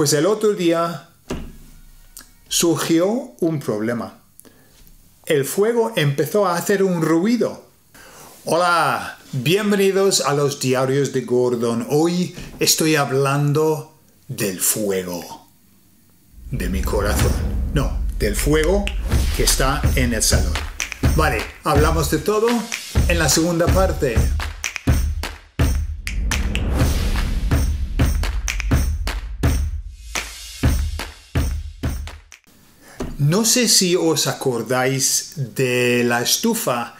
Pues el otro día surgió un problema. El fuego empezó a hacer un ruido. Hola, bienvenidos a los diarios de Gordon. Hoy estoy hablando del fuego de mi corazón. No, del fuego que está en el salón. Vale, hablamos de todo en la segunda parte. No sé si os acordáis de la estufa,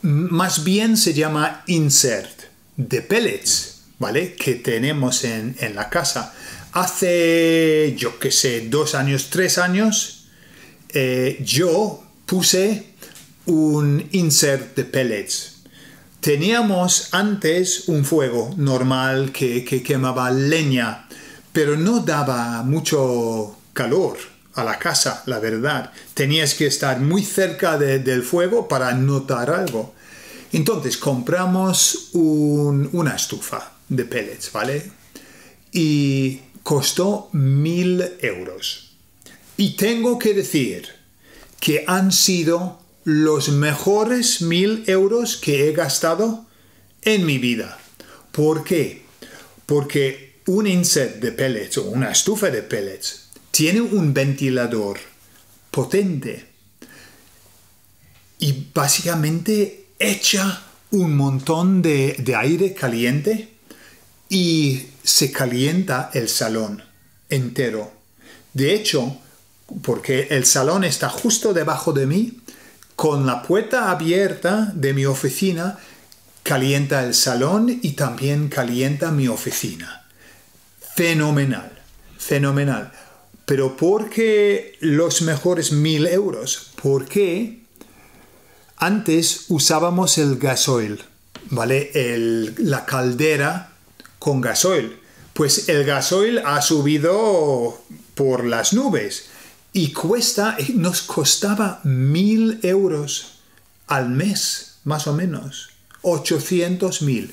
más bien se llama insert, de pellets, ¿vale? Que tenemos en la casa. Hace, yo qué sé, 2 años, 3 años, yo puse un insert de pellets. Teníamos antes un fuego normal que quemaba leña, pero no daba mucho calor a la casa, la verdad. Tenías que estar muy cerca del fuego para notar algo. Entonces compramos una estufa de pellets, ¿vale? Y costó 1000 euros. Y tengo que decir que han sido los mejores 1000 euros que he gastado en mi vida. ¿Por qué? Porque un insert de pellets o una estufa de pellets tiene un ventilador potente y básicamente echa un montón de aire caliente y se calienta el salón entero. De hecho, porque el salón está justo debajo de mí, con la puerta abierta de mi oficina, calienta el salón y también calienta mi oficina. Fenomenal, fenomenal. Pero ¿por qué los mejores 1000 euros? Porque antes usábamos el gasoil, ¿vale? La caldera con gasoil. Pues el gasoil ha subido por las nubes y nos costaba 1000 euros al mes, más o menos. 800.000.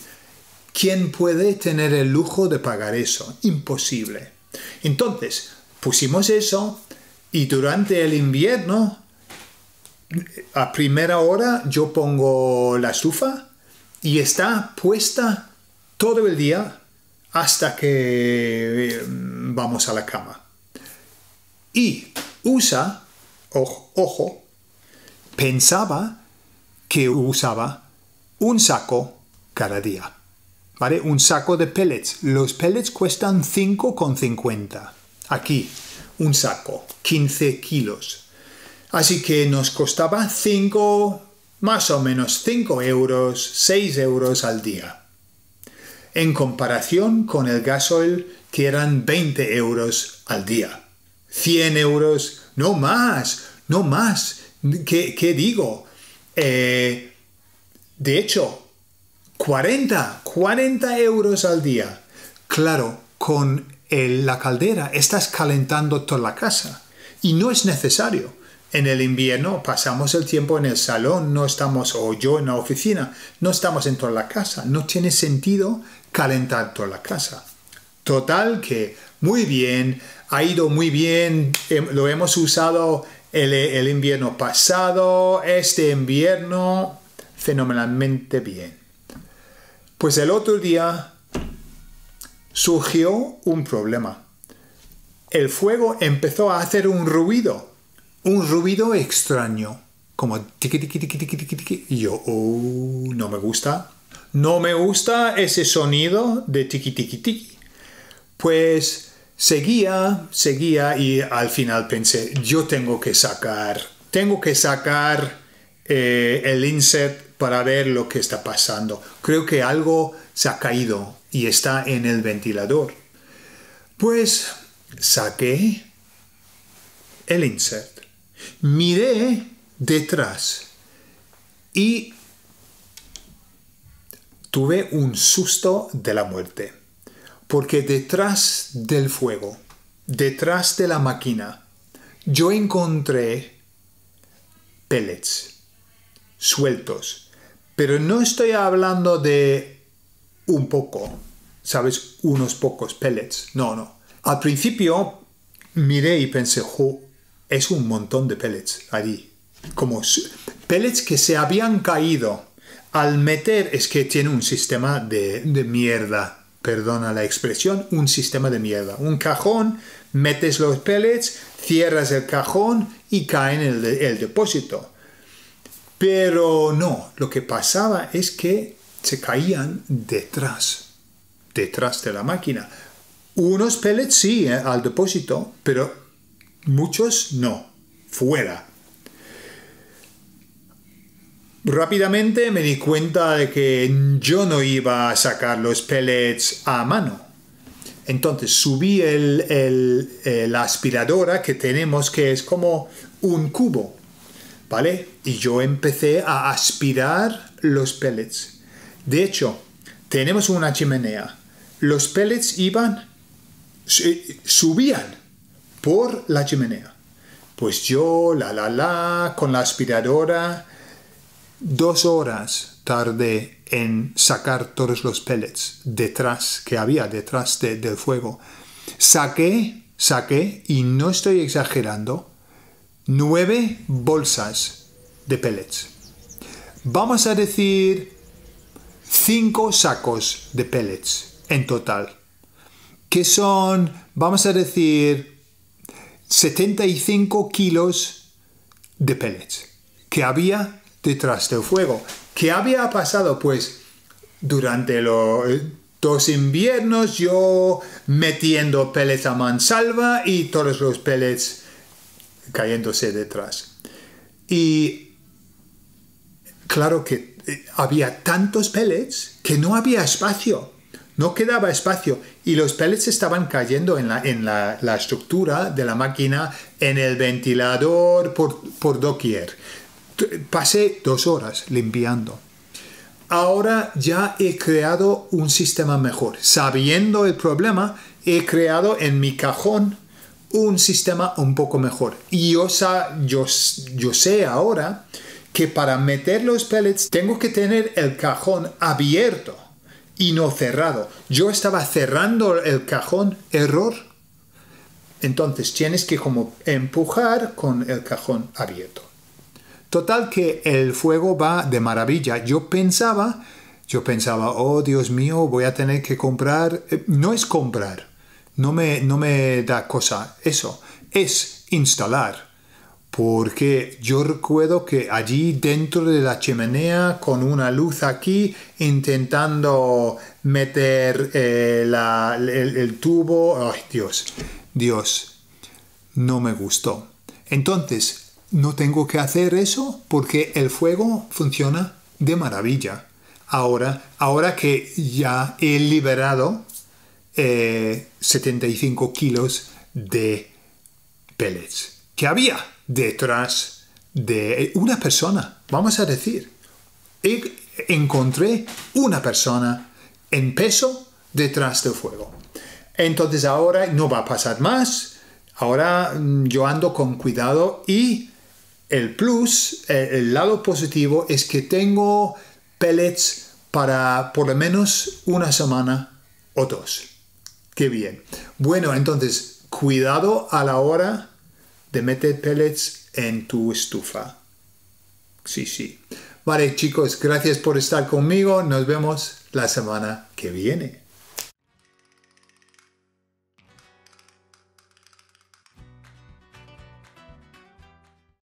¿Quién puede tener el lujo de pagar eso? Imposible. Entonces, pusimos eso y durante el invierno, a primera hora, yo pongo la estufa y está puesta todo el día hasta que vamos a la cama. Y usa, ojo, pensaba que usaba un saco cada día, ¿vale? Un saco de pellets. Los pellets cuestan 5,50. Aquí, un saco, 15 kilos. Así que nos costaba 5, más o menos 5 euros, 6 euros al día. En comparación con el gasoil, que eran 20 euros al día. 100 euros, no más, no más. ¿Qué digo? De hecho, 40 euros al día. Claro, con la caldera estás calentando toda la casa y no es necesario. En el invierno pasamos el tiempo en el salón, no estamos, o yo en la oficina, no estamos en toda la casa. No tiene sentido calentar toda la casa. Total que muy bien, ha ido muy bien, lo hemos usado el invierno pasado, este invierno, fenomenalmente bien. Pues el otro día surgió un problema. El fuego empezó a hacer un ruido extraño, como tiqui tiqui tiqui tiqui tiqui tiqui. Y yo, oh, no me gusta. No me gusta ese sonido de tiqui tiqui tiqui. Pues seguía y al final pensé, yo tengo que sacar el insert para ver lo que está pasando. Creo que algo se ha caído y está en el ventilador. Pues saqué el insert, miré detrás y tuve un susto de la muerte, porque detrás del fuego, detrás de la máquina, yo encontré pellets sueltos. Pero no estoy hablando de un poco, ¿sabes? Unos pocos pellets. No, no. Al principio miré y pensé, jo, es un montón de pellets allí. Como pellets que se habían caído al meter, es que tiene un sistema de mierda, perdona la expresión, un sistema de mierda. Un cajón, metes los pellets, cierras el cajón y caen en el depósito. Pero no, lo que pasaba es que se caían detrás de la máquina. Unos pellets sí, al depósito, pero muchos no, fuera. Rápidamente me di cuenta de que yo no iba a sacar los pellets a mano. Entonces subí la aspiradora que tenemos, que es como un cubo, ¿vale? Y yo empecé a aspirar los pellets. De hecho, tenemos una chimenea. Los pellets subían por la chimenea. Pues yo, con la aspiradora, 2 horas tardé en sacar todos los pellets que había detrás del fuego. Saqué, y no estoy exagerando, 9 bolsas de pellets. Vamos a decir 5 sacos de pellets en total, que son, vamos a decir, 75 kilos de pellets que había detrás del fuego. ¿Qué había pasado? Pues durante los 2 inviernos yo metiendo pellets a mansalva y todos los pellets cayéndose detrás. Y claro que había tantos pellets que no había espacio, no quedaba espacio, y los pellets estaban cayendo en la estructura de la máquina, en el ventilador, por doquier. Pasé 2 horas limpiando. Ahora ya he creado un sistema mejor. Sabiendo el problema, he creado en mi cajón un sistema un poco mejor. Y yo sé ahora que para meter los pellets tengo que tener el cajón abierto y no cerrado. Yo estaba cerrando el cajón, error. Entonces tienes que como empujar con el cajón abierto. Total que el fuego va de maravilla. Yo pensaba, oh Dios mío, voy a tener que comprar. No es comprar, no me da cosa eso, es instalar. Porque yo recuerdo que allí dentro de la chimenea, con una luz aquí, intentando meter el tubo, ay Dios, no me gustó. Entonces, no tengo que hacer eso porque el fuego funciona de maravilla. Ahora que ya he liberado 75 kilos de pellets que había detrás de una persona, vamos a decir. Encontré una persona en peso detrás del fuego. Entonces ahora no va a pasar más. Ahora yo ando con cuidado y... el plus, el lado positivo, es que tengo pellets para por lo menos 1 semana o 2. ¡Qué bien! Bueno, entonces, cuidado a la hora de meter pellets en tu estufa. Sí, sí. Vale, chicos, gracias por estar conmigo. Nos vemos la semana que viene.